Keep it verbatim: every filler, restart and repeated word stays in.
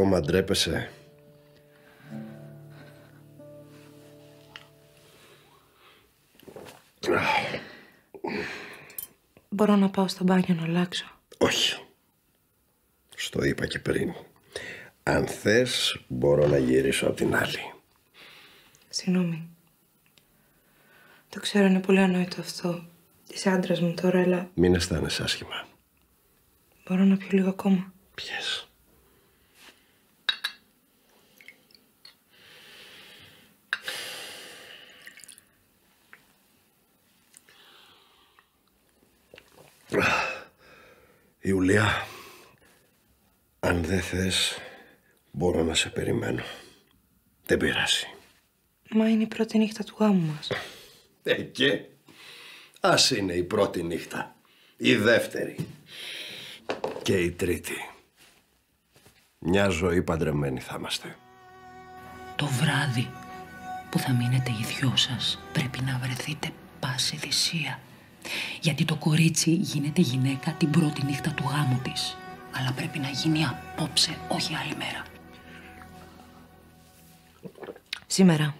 ακόμα ντρέπεσαι. Μπορώ να πάω στο μπάνιο να αλλάξω? Όχι. Στο είπα και πριν. Αν θες, μπορώ να γυρίσω απ' την άλλη. Συγγνώμη. Το ξέρω, είναι πολύ ανόητο αυτό. Είσαι άντρας μου τώρα, αλλά... Μην αισθάνεσαι άσχημα. Μπορώ να πιω λίγο ακόμα? Πιες. Ιουλία, αν δεν θες, μπορώ να σε περιμένω. Δεν πειράζει. Μα είναι η πρώτη νύχτα του γάμου μας. Ε, και ας είναι η πρώτη νύχτα, η δεύτερη και η τρίτη. Μια ζωή παντρεμένη θα είμαστε. Το βράδυ που θα μείνετε οι δυο σας πρέπει να βρεθείτε πάση θυσία. Γιατί το κορίτσι γίνεται γυναίκα την πρώτη νύχτα του γάμου της. Αλλά πρέπει να γίνει απόψε, όχι άλλη μέρα. Σήμερα.